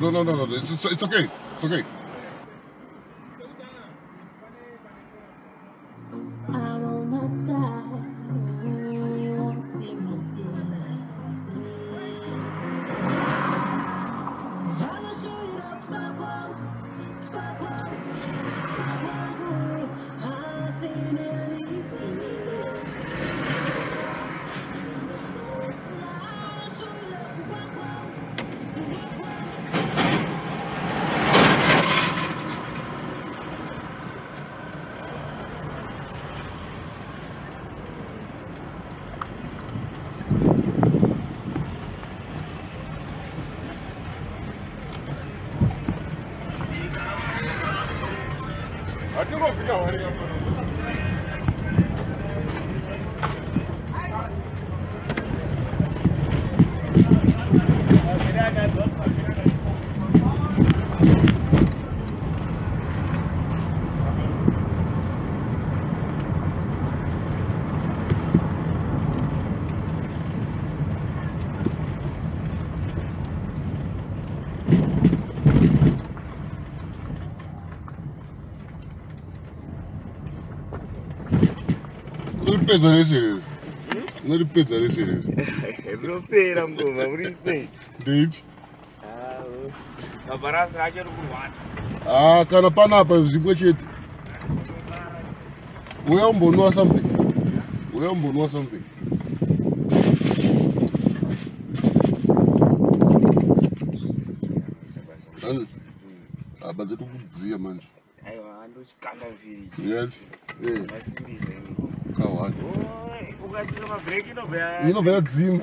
no. It's okay. It's okay. I don't know if you know any of them. Não é de pizza, né, Siri? Não pera, amor, mas por isso. Dave? Ah, o. A barra será que era o Guat? Ah, cara, panapa, eu digo que. O Elmo não há something. O Elmo não há something. Ah, mas eu não vou dizer, mano. Aí, ando de cada vez. Yes? É. Mas se diz, Cauado. Oi, o gatinho não vem aqui, não vem a dizima.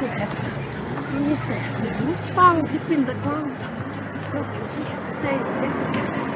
you have is found deep in the ground. So Jesus says,